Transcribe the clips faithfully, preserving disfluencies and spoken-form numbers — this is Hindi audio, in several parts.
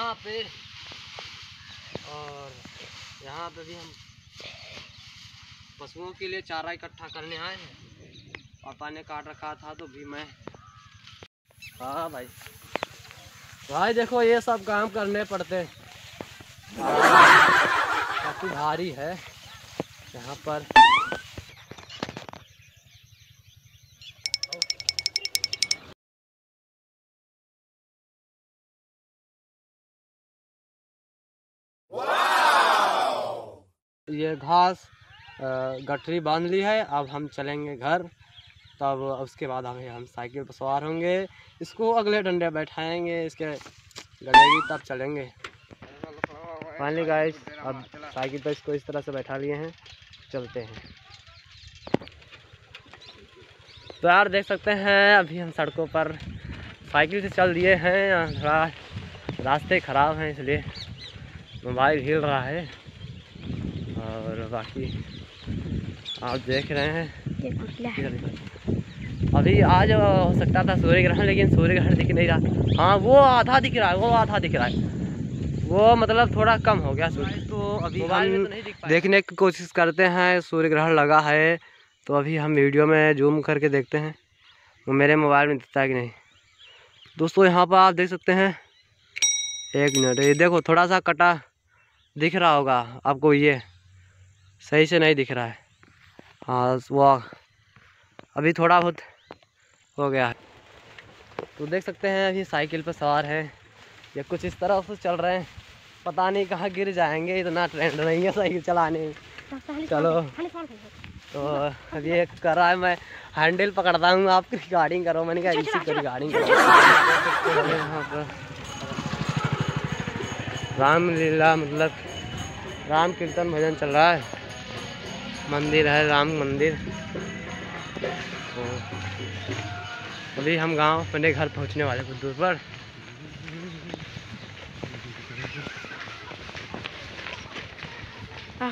यहाँ पे और यहाँ पे भी हम पशुओं के लिए चारा इकट्ठा करने आए हैं। पापा ने काट रखा था तो भी मैं हाँ भाई भाई देखो ये सब काम करने पड़ते हैं, काफ़ी भारी है। यहाँ पर ये घास गठरी बांध ली है, अब हम चलेंगे घर। तब उसके बाद हमें हम साइकिल पर सवार होंगे, इसको अगले डंडे बैठाएंगे, इसके गलेगी तब चलेंगे। फाइनली गाइस अब साइकिल पर इसको इस तरह से बैठा लिए हैं, चलते हैं। तो यार देख सकते हैं अभी हम सड़कों पर साइकिल से चल दिए हैं, थोड़ा रास्ते ख़राब हैं इसलिए मोबाइल हिल रहा है। और बाकी आप देख रहे हैं अभी आज हो सकता था सूर्य ग्रहण, लेकिन सूर्य ग्रहण दिख नहीं रहा। हाँ वो आधा दिख रहा है, वो आधा दिख रहा है, वो मतलब थोड़ा कम हो गया सूर्य। तो अभी हम देखने की कोशिश करते हैं, सूर्य ग्रहण लगा है तो अभी हम वीडियो में जूम करके देखते हैं वो मेरे मोबाइल में दिखता है कि नहीं। दोस्तों यहाँ पर आप देख सकते हैं, एक मिनट, ये देखो थोड़ा सा कटा दिख रहा होगा आपको, ये सही से नहीं दिख रहा है। हाँ वाह अभी थोड़ा बहुत हो गया है। तो देख सकते हैं अभी साइकिल पर सवार हैं या कुछ इस तरह से चल रहे हैं, पता नहीं कहाँ गिर जाएंगे, इतना ट्रेंड नहीं है साइकिल चलाने। चलो तो अभी एक कर रहा है, मैं हैंडल पकड़ता हूँ, आप रिगार्डिंग करो, मैंने कहा इसी को रिगार्डिंग करो। रामलीला मतलब राम कीर्तन भजन चल रहा है, मंदिर है राम मंदिर। अभी हम गांव अपने घर पहुंचने वाले कुछ दूर पर।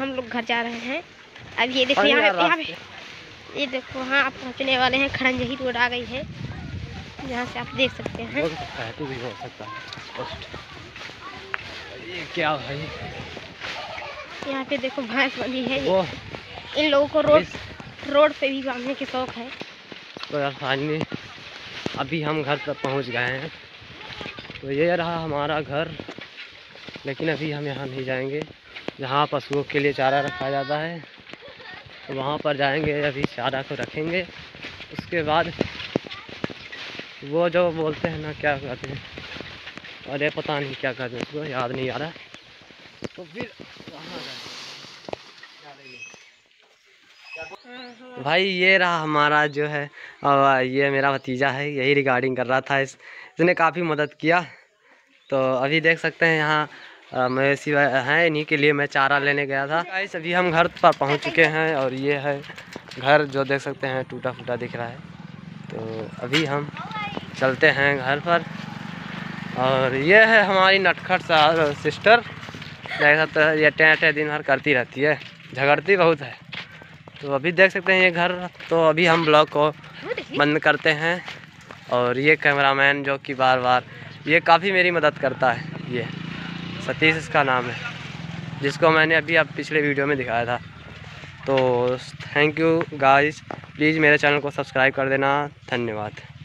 हम लोग घर जा रहे हैं, अब ये देखो यहाँ यहाँ पे ये देखो, हाँ आप पहुंचने वाले हैं, खड़ंजही रोड आ गई है, यहाँ से आप देख सकते हैं। हो सकता है, तो भी हो सकता है। ये क्या भाई, यहाँ पे देखो भैंस बंधी है, इन लोगों को रोड रोड पे भी बांधने के शौक है। तो यार फाइनली अभी हम घर तक पहुँच गए हैं, तो ये रहा हमारा घर। लेकिन अभी हम यहाँ नहीं जाएंगे, जहाँ पशुओं के लिए चारा रखा जाता है तो वहाँ पर जाएंगे, अभी चारा को रखेंगे। उसके बाद वो जो बोलते हैं ना क्या कहते हैं, अरे पता नहीं क्या कहते हैं उसको, याद नहीं आ रहा, तो फिर भाई ये रहा हमारा जो है, ये मेरा भतीजा है, यही रिगार्डिंग कर रहा था, इस इसने काफ़ी मदद किया। तो अभी देख सकते हैं यहाँ मवेशी हैं, इन्हीं के लिए मैं चारा लेने गया था। गाइस अभी हम घर पर पहुँच चुके हैं और ये है घर जो देख सकते हैं, टूटा फूटा दिख रहा है। तो अभी हम चलते हैं घर पर। और ये है हमारी नटखट सा सिस्टर, देख सकते हैं ये टें टें दिन भर करती रहती है, झगड़ती बहुत है। तो अभी देख सकते हैं ये घर। तो अभी हम ब्लॉग को बंद करते हैं। और ये कैमरामैन जो कि बार बार ये काफ़ी मेरी मदद करता है, ये सतीश इसका नाम है, जिसको मैंने अभी आप पिछले वीडियो में दिखाया था। तो थैंक यू गाइस, प्लीज़ मेरे चैनल को सब्सक्राइब कर देना, धन्यवाद।